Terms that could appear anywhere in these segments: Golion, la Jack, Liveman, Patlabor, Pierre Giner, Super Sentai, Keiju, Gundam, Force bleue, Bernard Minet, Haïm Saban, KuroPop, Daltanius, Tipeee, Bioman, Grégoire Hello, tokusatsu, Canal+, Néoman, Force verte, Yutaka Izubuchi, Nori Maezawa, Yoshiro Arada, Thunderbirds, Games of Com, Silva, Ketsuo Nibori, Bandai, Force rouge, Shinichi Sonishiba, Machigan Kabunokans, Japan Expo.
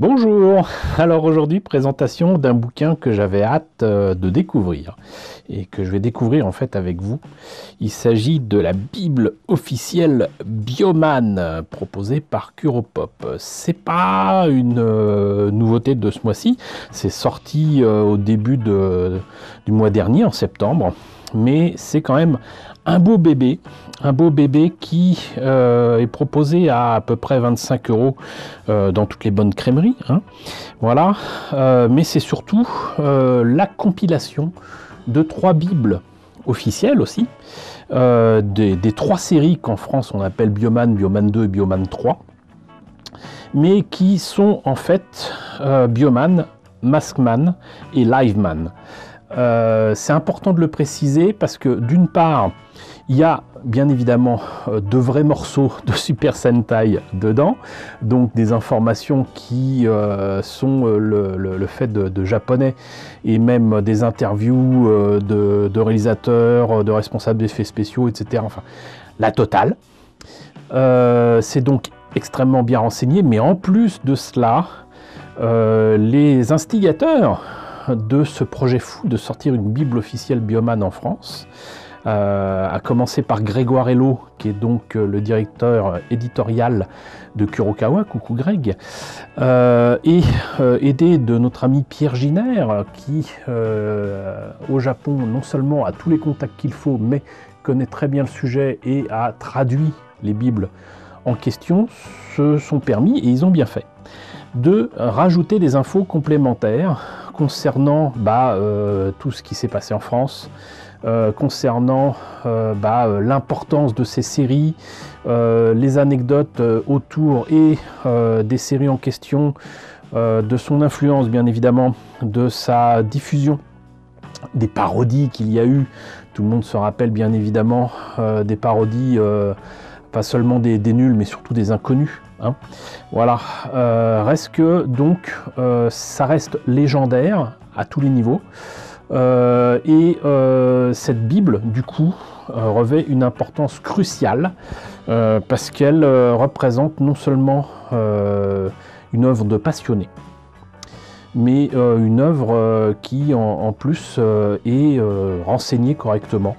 Bonjour. Alors aujourd'hui, présentation d'un bouquin que j'avais hâte de découvrir et que je vais découvrir en fait avec vous. Il s'agit de la Bible officielle Bioman proposée par KuroPop. C'est pas une nouveauté de ce mois-ci, c'est sorti au début du mois dernier, en septembre, mais c'est quand même un beau bébé qui est proposé à peu près 25 € dans toutes les bonnes crèmeries, hein. Voilà, mais c'est surtout la compilation de 3 bibles officielles aussi, des 3 séries qu'en France on appelle Bioman, Bioman 2 et Bioman 3, mais qui sont en fait Bioman, Maskman et Liveman. C'est important de le préciser parce que d'une part, il y a bien évidemment de vrais morceaux de Super Sentai dedans, donc des informations qui sont le fait de japonais, et même des interviews de réalisateurs, de responsables d'effets spéciaux, etc. Enfin, la totale. C'est donc extrêmement bien renseigné, mais en plus de cela, les instigateurs de ce projet fou de sortir une Bible officielle Bioman en France, à commencer par Grégoire Hello, qui est donc le directeur éditorial de Kurokawa, coucou Greg, et aidé de notre ami Pierre Giner, qui au Japon non seulement a tous les contacts qu'il faut, mais connaît très bien le sujet et a traduit les bibles en question, se sont permis, et ils ont bien fait, de rajouter des infos complémentaires concernant tout ce qui s'est passé en France, concernant l'importance de ces séries, les anecdotes autour et des séries en question, de son influence bien évidemment, de sa diffusion, des parodies qu'il y a eu. Tout le monde se rappelle bien évidemment des parodies, pas seulement des nuls, mais surtout des inconnus, hein. Voilà, reste que donc ça reste légendaire à tous les niveaux. Cette Bible, du coup, revêt une importance cruciale parce qu'elle représente non seulement une œuvre de passionné, mais une œuvre qui, en plus, est renseignée correctement.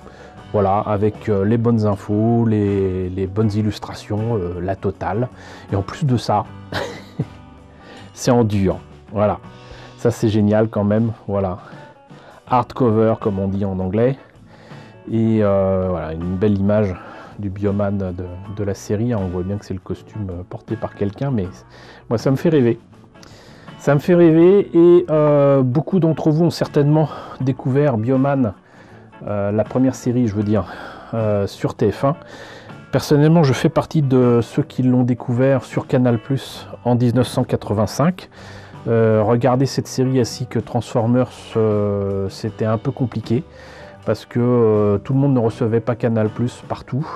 Voilà, avec les bonnes infos, les bonnes illustrations, la totale. Et en plus de ça, c'est en dur. Voilà, ça c'est génial quand même, voilà. Hardcover, comme on dit en anglais, et voilà, une belle image du Bioman de la série. On voit bien que c'est le costume porté par quelqu'un, mais moi ça me fait rêver. Ça me fait rêver, et beaucoup d'entre vous ont certainement découvert Bioman, la première série, je veux dire, sur TF1. Personnellement, je fais partie de ceux qui l'ont découvert sur Canal+ en 1985. Regarder cette série ainsi que Transformers, c'était un peu compliqué parce que tout le monde ne recevait pas Canal+ partout.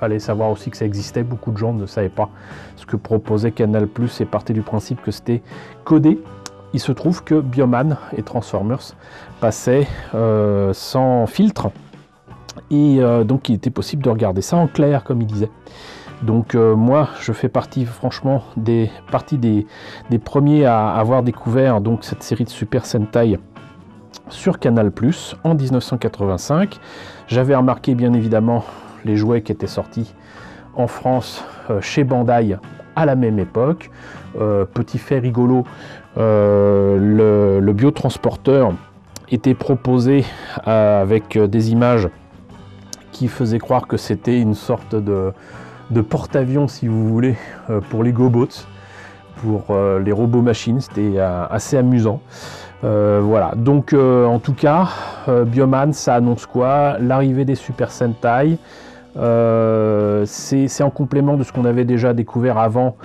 Fallait savoir aussi que ça existait, beaucoup de gens ne savaient pas ce que proposait Canal+ et partait du principe que c'était codé. Il se trouve que Bioman et Transformers passaient sans filtre, et donc il était possible de regarder ça en clair, comme il disait. Donc moi, je fais partie, franchement, des premiers à avoir découvert donc cette série de Super Sentai sur Canal+ en 1985. J'avais remarqué, bien évidemment, les jouets qui étaient sortis en France chez Bandai à la même époque. Petit fait rigolo, le biotransporteur était proposé avec des images qui faisaient croire que c'était une sorte de porte-avions, si vous voulez, pour les GoBots, pour les robots machines. C'était assez amusant. Voilà, donc en tout cas, Bioman, ça annonce quoi? L'arrivée des Super Sentai. C'est en complément de ce qu'on avait déjà découvert avant,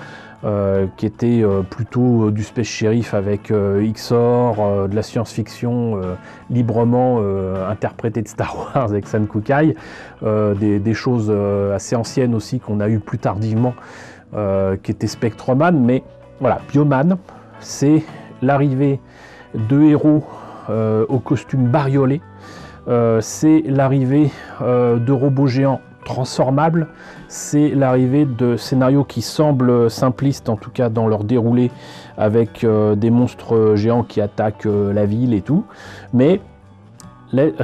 qui était plutôt du space shérif avec XOR, de la science-fiction librement interprétée de Star Wars avec San Kukai, des choses assez anciennes aussi qu'on a eu plus tardivement, qui était Spectroman. Mais voilà, Bioman, c'est l'arrivée de héros au costume bariolé, c'est l'arrivée de robots géants transformables, c'est l'arrivée de scénarios qui semblent simplistes, en tout cas dans leur déroulé, avec des monstres géants qui attaquent la ville et tout, mais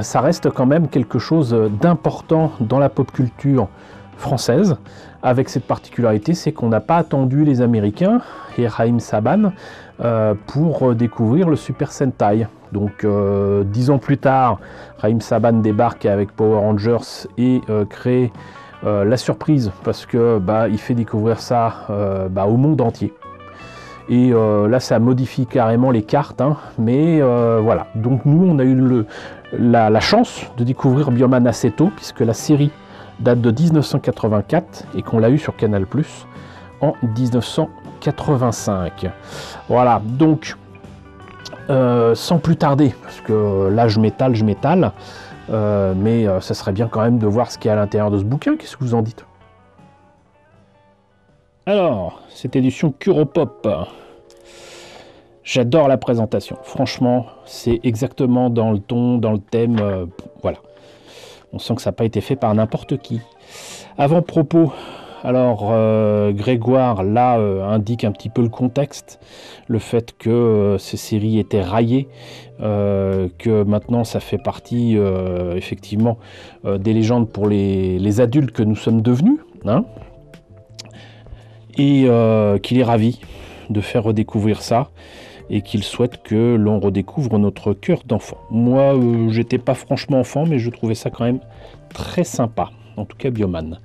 ça reste quand même quelque chose d'important dans la pop culture française, avec cette particularité, c'est qu'on n'a pas attendu les Américains et Haïm Saban pour découvrir le Super Sentai. Donc 10 ans plus tard, Haïm Saban débarque avec Power Rangers et crée la surprise parce que il fait découvrir ça au monde entier. Et là, ça modifie carrément les cartes, hein, mais voilà. Donc nous, on a eu la chance de découvrir Bioman assez tôt puisque la série date de 1984 et qu'on l'a eu sur Canal+ en 1985. Voilà, donc sans plus tarder, parce que là je m'étale, mais ça serait bien quand même de voir ce qu'il y a à l'intérieur de ce bouquin. Qu'est-ce que vous en dites? Alors, cette édition KuroPop, j'adore la présentation. Franchement, c'est exactement dans le ton, dans le thème, voilà. On sent que ça n'a pas été fait par n'importe qui. Avant-propos, alors Grégoire, là, indique un petit peu le contexte, le fait que ces séries étaient raillées, que maintenant ça fait partie, effectivement, des légendes pour les adultes que nous sommes devenus, hein, et qu'il est ravi de faire redécouvrir ça, et qu'il souhaite que l'on redécouvre notre cœur d'enfant. Moi, j'étais pas franchement enfant, mais je trouvais ça quand même très sympa. En tout cas, Bioman.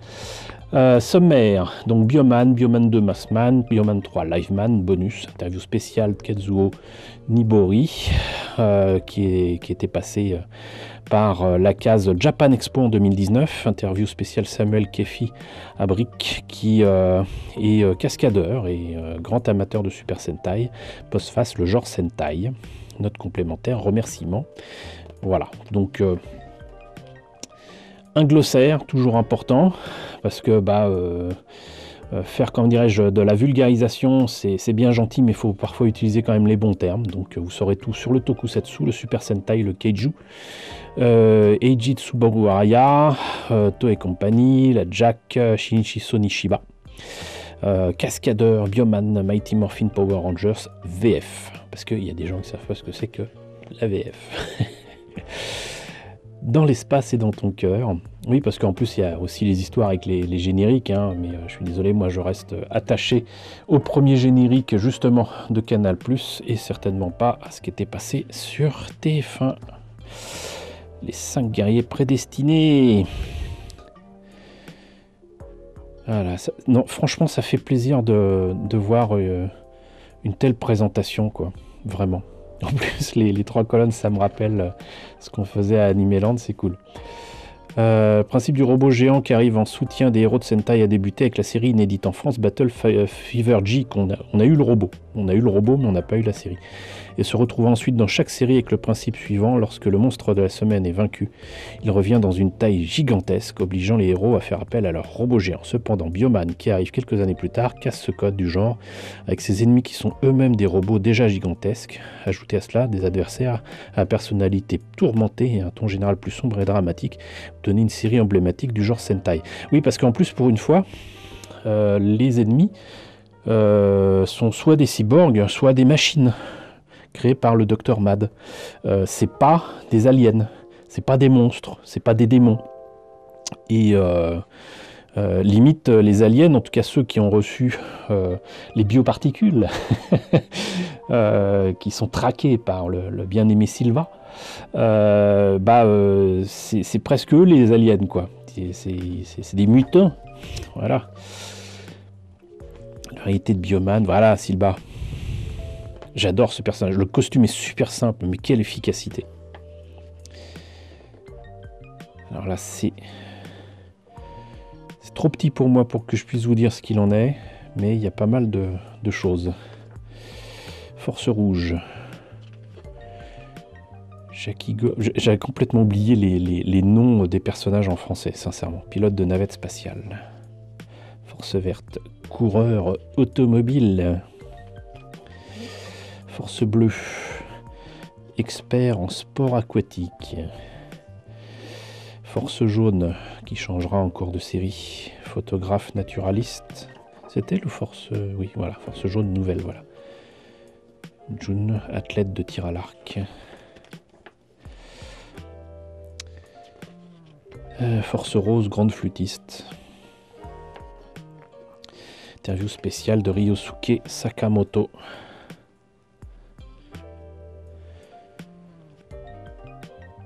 Sommaire, donc Bioman, Bioman 2 Maskman, Bioman 3 Liveman, bonus, interview spéciale Ketsuo Nibori, qui était passé par la case Japan Expo en 2019, interview spéciale Samuel Kefi Abric, qui est cascadeur et grand amateur de Super Sentai, postface le genre Sentai, note complémentaire, remerciement. Voilà, donc... un glossaire, toujours important, parce que faire, comment dirais-je, de la vulgarisation, c'est bien gentil, mais il faut parfois utiliser quand même les bons termes. Donc vous saurez tout sur le tokusatsu, le Super Sentai, le Keiju, Eiji Tsubaru Toei Company, la Jack, Shinichi Sonishiba, Cascadeur, Bioman, Mighty Morphin Power Rangers, VF. Parce qu'il y a des gens qui savent pas ce que c'est que la VF. Dans l'espace et dans ton cœur. Oui, parce qu'en plus, il y a aussi les histoires avec les génériques, hein, mais je suis désolé, moi, je reste attaché au premier générique, justement, de Canal+, et certainement pas à ce qui était passé sur TF1. Les 5 guerriers prédestinés. Voilà, ça, non, franchement, ça fait plaisir de voir une telle présentation, quoi, vraiment. En plus, les 3 colonnes, ça me rappelle ce qu'on faisait à Animeland, c'est cool. Principe du robot géant qui arrive en soutien des héros de Sentai a débuté avec la série inédite en France, Battle Fever G, qu'on a eu le robot. On a eu le robot, mais on n'a pas eu la série. Et se retrouve ensuite dans chaque série avec le principe suivant, lorsque le monstre de la semaine est vaincu, il revient dans une taille gigantesque, obligeant les héros à faire appel à leur robot géant. Cependant, Bioman, qui arrive quelques années plus tard, casse ce code du genre, avec ses ennemis qui sont eux-mêmes des robots déjà gigantesques. Ajoutez à cela des adversaires à personnalité tourmentée et un ton général plus sombre et dramatique, donner une série emblématique du genre Sentai. Oui, parce qu'en plus, pour une fois, les ennemis sont soit des cyborgs, soit des machines, créées par le Docteur Mad. C'est pas des aliens, c'est pas des monstres, c'est pas des démons. Et limite, les aliens, en tout cas ceux qui ont reçu les bioparticules, qui sont traqués par le bien-aimé Silva, c'est presque eux les aliens, quoi. C'est des mutants, voilà. La réalité de Bioman, voilà, Silva. J'adore ce personnage, le costume est super simple, mais quelle efficacité. Alors là, c'est trop petit pour moi pour que je puisse vous dire ce qu'il en est, mais il y a pas mal de choses. Force rouge. J'avais complètement oublié les noms des personnages en français, sincèrement. Pilote de navette spatiale. Force verte. Coureur automobile. Force bleue, expert en sport aquatique, Force jaune, qui changera en cours de série. Photographe naturaliste. C'est elle ou force... Oui, voilà, force jaune nouvelle, voilà. June, athlète de tir à l'arc. Force rose, grande flûtiste. Interview spéciale de Ryosuke Sakamoto.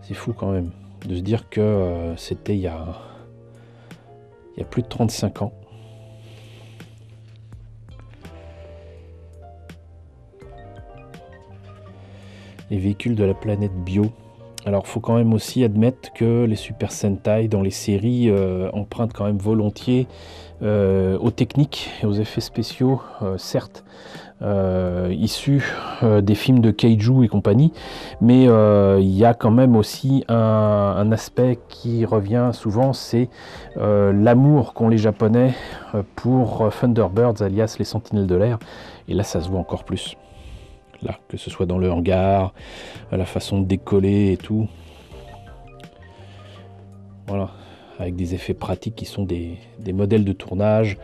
C'est fou quand même de se dire que c'était il y a plus de 35 ans. Les véhicules de la planète bio. Alors, il faut quand même aussi admettre que les Super Sentai, dans les séries, empruntent quand même volontiers aux techniques et aux effets spéciaux, certes, issus des films de Keiju et compagnie, mais il y a quand même aussi un aspect qui revient souvent, c'est l'amour qu'ont les Japonais pour Thunderbirds, alias les Sentinelles de l'air, et là, ça se voit encore plus. Là, que ce soit dans le hangar, la façon de décoller et tout. Voilà, avec des effets pratiques qui sont des modèles de tournage,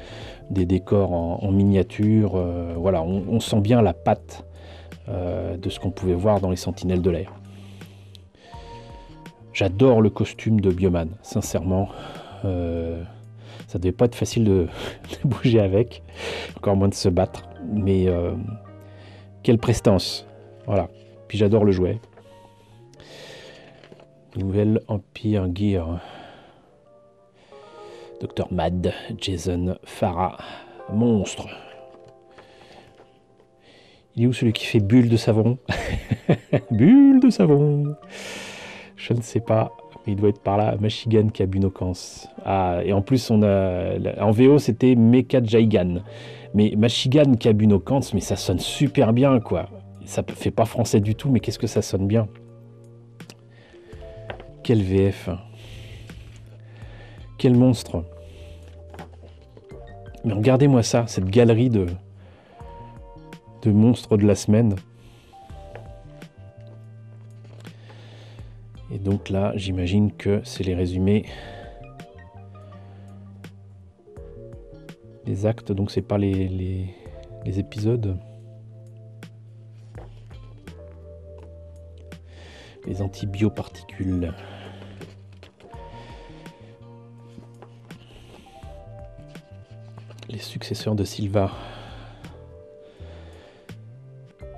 des décors en miniature. Voilà, on sent bien la patte de ce qu'on pouvait voir dans les Sentinelles de l'air. J'adore le costume de Bioman, sincèrement. Ça devait pas être facile de bouger avec, encore moins de se battre, mais... quelle prestance, voilà, puis j'adore le jouet. Nouvelle Empire Gear. Docteur Mad, Jason Farah, monstre. Il est où celui qui fait bulle de savon? Bulle de savon. Je ne sais pas, mais il doit être par là. Machigan Kabunokans. Ah, et en plus, on a... en VO, c'était Mecha Jaigan. Mais Machigan Kabunokans, mais ça sonne super bien, quoi. Ça ne fait pas français du tout, mais qu'est-ce que ça sonne bien. Quel VF. Quel monstre. Mais regardez-moi ça, cette galerie de monstres de la semaine. Et donc là, j'imagine que c'est les résumés... les actes, donc c'est pas les épisodes. Les antibioparticules. Les successeurs de Silva.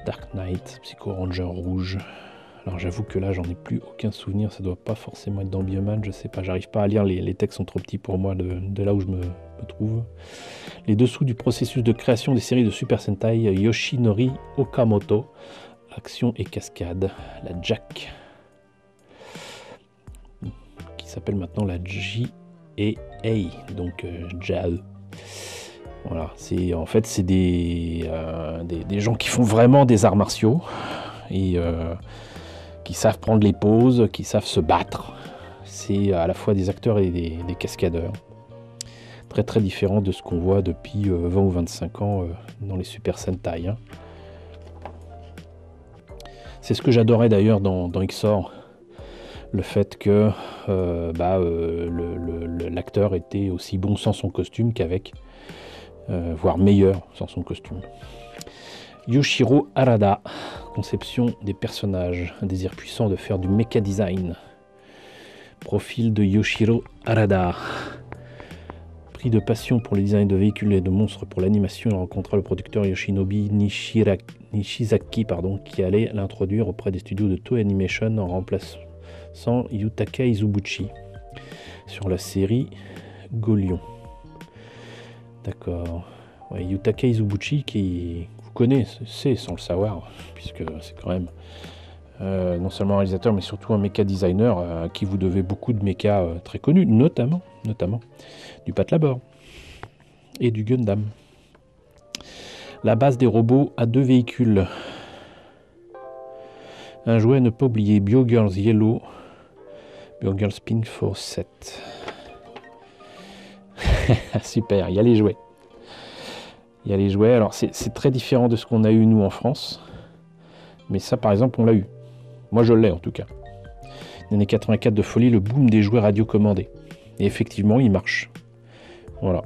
Dark Knight, Psycho Ranger rouge. Alors j'avoue que là j'en ai plus aucun souvenir, ça doit pas forcément être dans Bioman, je sais pas, j'arrive pas à lire, les textes sont trop petits pour moi de là où je me trouve. Les dessous du processus de création des séries de Super Sentai, Yoshinori Okamoto, action et cascade, la Jack, qui s'appelle maintenant la J.A.E., donc J.A.E. Voilà, en fait c'est des gens qui font vraiment des arts martiaux, et qui savent prendre les pauses, qui savent se battre. C'est à la fois des acteurs et des cascadeurs. Très très différent de ce qu'on voit depuis 20 ou 25 ans dans les Super Sentai. Hein. C'est ce que j'adorais d'ailleurs dans XOR. Le fait que l'acteur était aussi bon sans son costume qu'avec, voire meilleur sans son costume. Yoshiro Arada, conception des personnages, un désir puissant de faire du mecha design. Profil de Yoshiro Arada. Pris de passion pour le design de véhicules et de monstres pour l'animation, il rencontra le producteur Yoshinobu Nishizaki, qui allait l'introduire auprès des studios de Toei Animation en remplaçant Yutaka Izubuchi sur la série Golion. D'accord. Ouais, Yutaka Izubuchi qui... c'est sans le savoir, puisque c'est quand même non seulement un réalisateur, mais surtout un méca designer à qui vous devez beaucoup de méca très connus, notamment du Patlabor et du Gundam. La base des robots à deux véhicules. Un jouet à ne pas oublier, BioGirls Yellow, BioGirls Pink for 7. Super, il y a les jouets. Il y a les jouets, alors c'est très différent de ce qu'on a eu nous en France, mais ça par exemple on l'a eu, moi je l'ai en tout cas. les années 84 de folie, le boom des jouets radiocommandés. Et effectivement, il marche. Voilà.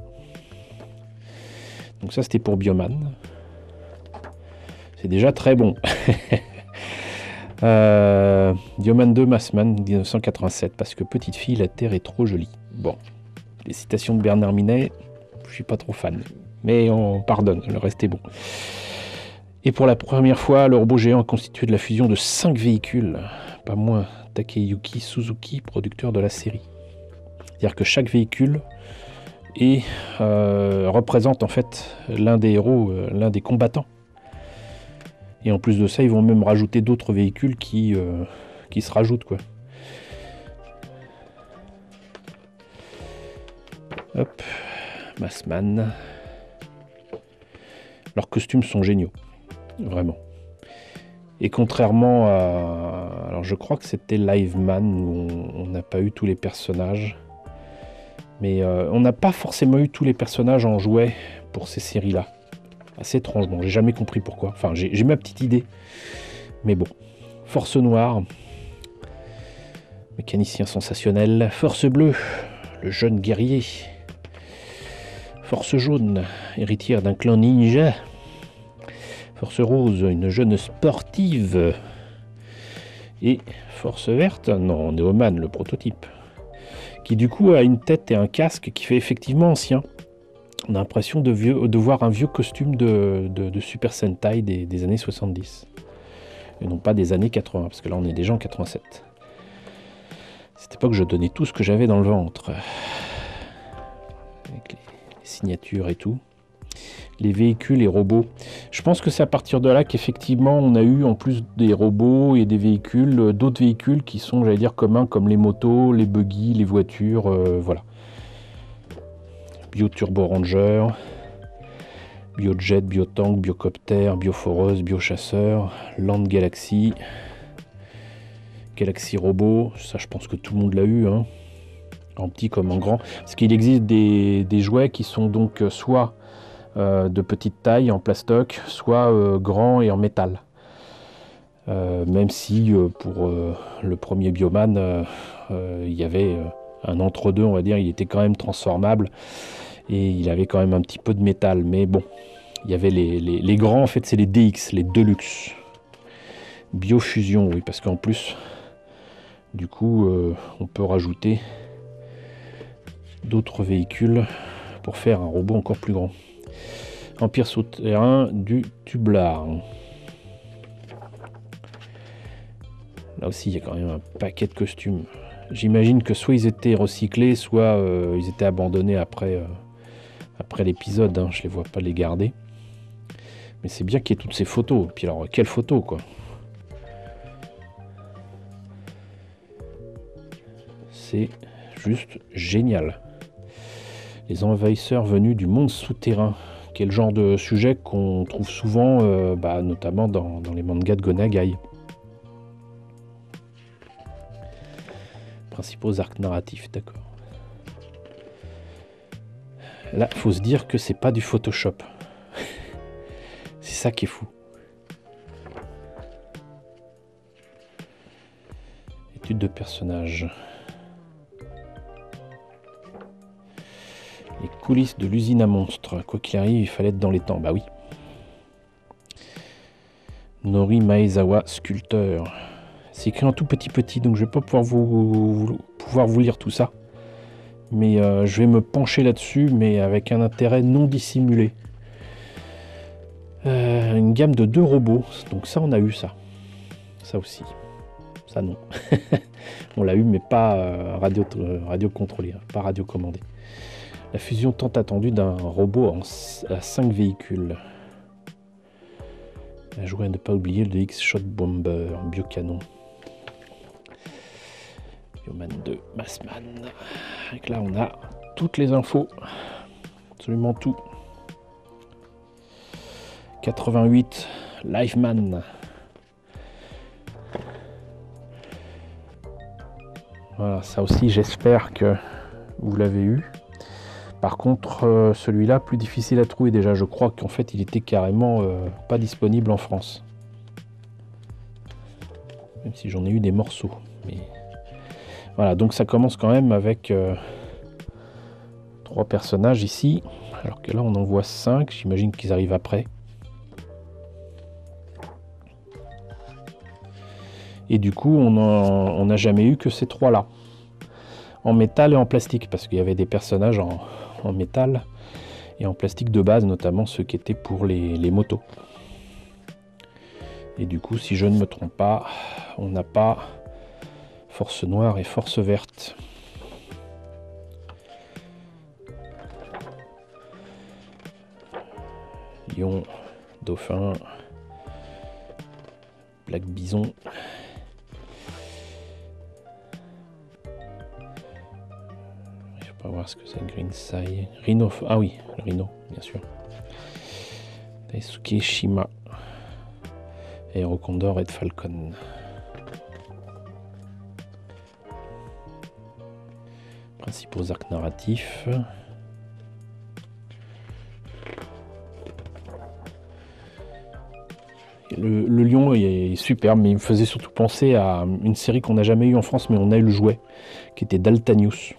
Donc ça, c'était pour Bioman. C'est déjà très bon. Bioman 2, Maskman, 1987. Parce que petite fille, la Terre est trop jolie. Bon. Les citations de Bernard Minet, je suis pas trop fan. Mais on pardonne, le reste est bon. Et pour la première fois, le robot géant est constitué de la fusion de 5 véhicules. Pas moins. Takeyuki Suzuki, producteur de la série. C'est-à-dire que chaque véhicule est, représente en fait l'un des héros, l'un des combattants. Et en plus de ça, ils vont même rajouter d'autres véhicules qui se rajoutent, quoi. Hop, Maskman. Leurs costumes sont géniaux, vraiment. Et contrairement à... Alors je crois que c'était Liveman, où on n'a pas eu tous les personnages. Mais on n'a pas forcément eu tous les personnages en jouet pour ces séries-là. Assez étrangement, j'ai jamais compris pourquoi. Enfin, j'ai ma petite idée. Mais bon, Force Noire, mécanicien sensationnel. Force Bleue, le jeune guerrier. Force Jaune, héritière d'un clan ninja. Force Rose, une jeune sportive. Et Force Verte, non, Néoman, le prototype. Qui du coup a une tête et un casque qui fait effectivement ancien. On a l'impression de voir un vieux costume de Super Sentai des années 70. Et non pas des années 80, parce que là on est déjà en 87. À cette époque, je donnais tout ce que j'avais dans le ventre. Avec les signatures et tout. Les véhicules et robots. Je pense que c'est à partir de là qu'effectivement on a eu en plus des robots et des véhicules, d'autres véhicules qui sont, j'allais dire, communs comme les motos, les buggy, les voitures, voilà. Bio-turbo ranger, bio-jet, bio-tank, bio-copter, bio-foreuse, bio-chasseur, Land Galaxy, Galaxy Robot, ça je pense que tout le monde l'a eu, hein, en petit comme en grand. Parce qu'il existe des jouets qui sont donc soit de petite taille en plastoc, soit grand et en métal. Même si pour le premier Bioman, il y avait un entre-deux, on va dire, il était quand même transformable et il avait quand même un petit peu de métal. Mais bon, il y avait les grands, en fait, c'est les DX, les Deluxe. Biofusion, oui, parce qu'en plus, du coup, on peut rajouter d'autres véhicules pour faire un robot encore plus grand. Empire souterrain du Tublard. Là aussi, il y a quand même un paquet de costumes. J'imagine que soit ils étaient recyclés, soit ils étaient abandonnés après l'épisode. Hein. Je les vois pas les garder. Mais c'est bien qu'il y ait toutes ces photos. Puis alors, quelles photos, quoi. C'est juste génial. Les envahisseurs venus du monde souterrain. Quel genre de sujet qu'on trouve souvent, notamment dans les mangas de Gonagai. Principaux arcs narratifs, d'accord. Là, il faut se dire que c'est pas du Photoshop. C'est ça qui est fou. Étude de personnages. Les coulisses de l'usine à monstres. Quoi qu'il arrive, il fallait être dans les temps. Bah oui. Nori Maezawa, sculpteur. C'est écrit en tout petit, donc je ne vais pas pouvoir vous lire tout ça. Mais je vais me pencher là-dessus, mais avec un intérêt non dissimulé. Une gamme de 2 robots. Donc ça, on a eu ça. Ça aussi. Ça, non. On l'a eu, mais pas radio contrôlé, hein, pas radio commandé. La fusion tant attendue d'un robot à 5 véhicules. À jouer à ne pas oublier le X-Shot Bomber, biocanon. Bioman 2, Maskman. Et là, on a toutes les infos. Absolument tout. 88, Liveman. Voilà, ça aussi, j'espère que vous l'avez eu. Par contre, celui-là, plus difficile à trouver déjà. Je crois qu'en fait, il était carrément pas disponible en France. Même si j'en ai eu des morceaux. Mais Voilà, donc ça commence quand même avec 3 personnages ici, alors que là on en voit 5, j'imagine qu'ils arrivent après. Et du coup, on n'a jamais eu que ces 3 là, en métal et en plastique, parce qu'il y avait des personnages en métal et en plastique de base, notamment ceux qui étaient pour les motos. Et du coup, si je ne me trompe pas, on n'a pas force noire et force verte. Lion, dauphin, black bison. Je vais pas voir ce que c'est, Green Sai. Rhino, ah oui, le rhino, bien sûr. Daisuke Shima. Aero Condor et de Falcon. Principaux arcs narratifs. Le lion est superbe, mais il me faisait surtout penser à une série qu'on n'a jamais eue en France, mais on a eu le jouet, qui était Daltanius.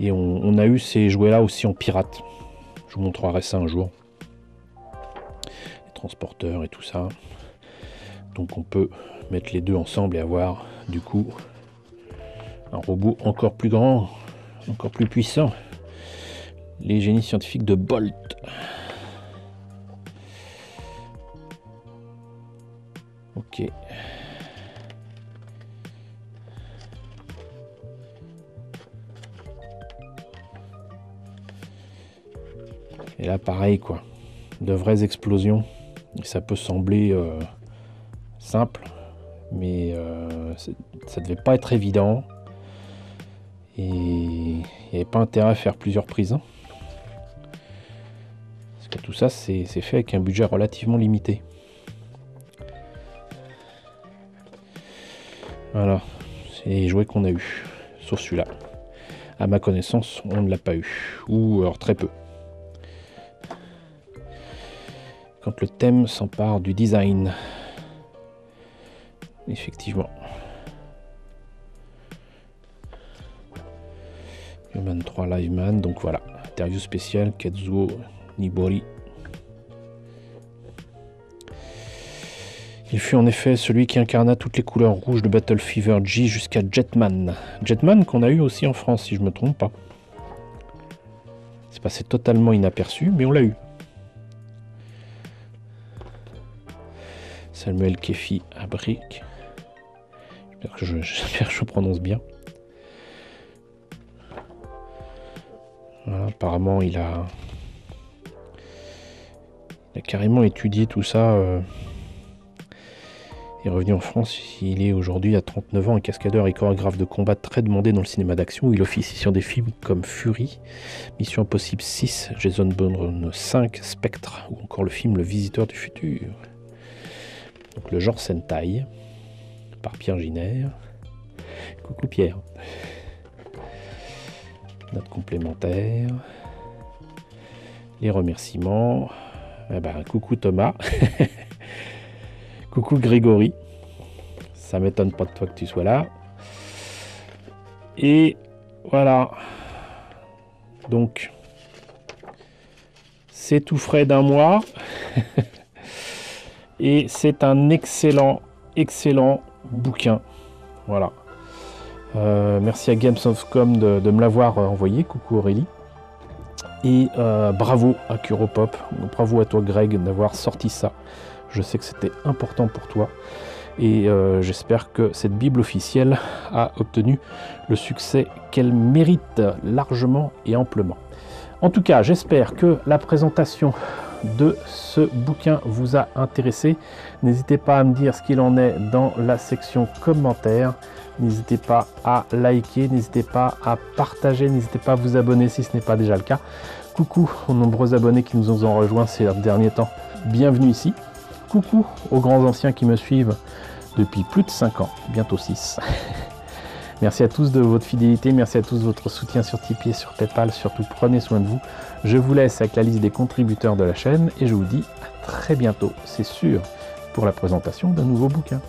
Et on a eu ces jouets-là aussi en pirate. Je vous montrerai ça un jour. Transporteur et tout ça, donc on peut mettre les deux ensemble et avoir du coup un robot encore plus grand, encore plus puissant. Les génies scientifiques de Bolt. Ok, et là pareil quoi, de vraies explosions. Ça peut sembler simple, mais ça devait pas être évident. Et il n'y avait pas intérêt à faire plusieurs prises. Hein. Parce que tout ça, c'est fait avec un budget relativement limité. Voilà, c'est les jouets qu'on a eu. Sauf celui-là. À ma connaissance, on ne l'a pas eu. Ou alors très peu. Quand le thème s'empare du design. Effectivement. Bioman 3 Liveman, donc voilà. Interview spéciale, Ketsuo Nibori. Il fut en effet celui qui incarna toutes les couleurs rouges de Battle Fever G jusqu'à Jetman. Jetman qu'on a eu aussi en France, si je ne me trompe pas. C'est passé totalement inaperçu, mais on l'a eu. Samuel Kefi Abric. J'espère que je prononce bien. Voilà, apparemment, il a carrément étudié tout ça. Il est revenu en France. Il est aujourd'hui à 39 ans, un cascadeur et chorégraphe de combat très demandé dans le cinéma d'action, où il officie sur des films comme Fury, Mission Impossible 6, Jason Bourne 5, Spectre, ou encore le film Le Visiteur du Futur. Donc, le genre Sentai, par Pierre Giner. Coucou Pierre. Note complémentaire. Les remerciements. Eh ben, coucou Thomas. Coucou Grégory. Ça m'étonne pas de toi que tu sois là. Et voilà. Donc, c'est tout frais d'un mois. Et c'est un excellent, excellent bouquin. Voilà. Merci à Games of Com de me l'avoir envoyé. Coucou Aurélie. Et bravo à KuroPop. Bravo à toi Greg d'avoir sorti ça. Je sais que c'était important pour toi. Et j'espère que cette Bible officielle a obtenu le succès qu'elle mérite largement et amplement. En tout cas, j'espère que la présentation de ce bouquin vous a intéressé. N'hésitez pas à me dire ce qu'il en est dans la section commentaires. N'hésitez pas à liker, n'hésitez pas à partager, n'hésitez pas à vous abonner si ce n'est pas déjà le cas. Coucou aux nombreux abonnés qui nous ont rejoints ces derniers temps. Bienvenue ici. Coucou aux grands anciens qui me suivent depuis plus de 5 ans, bientôt 6. Merci à tous de votre fidélité, merci à tous de votre soutien sur Tipeee, sur Paypal, surtout prenez soin de vous. Je vous laisse avec la liste des contributeurs de la chaîne et je vous dis à très bientôt, c'est sûr, pour la présentation d'un nouveau bouquin.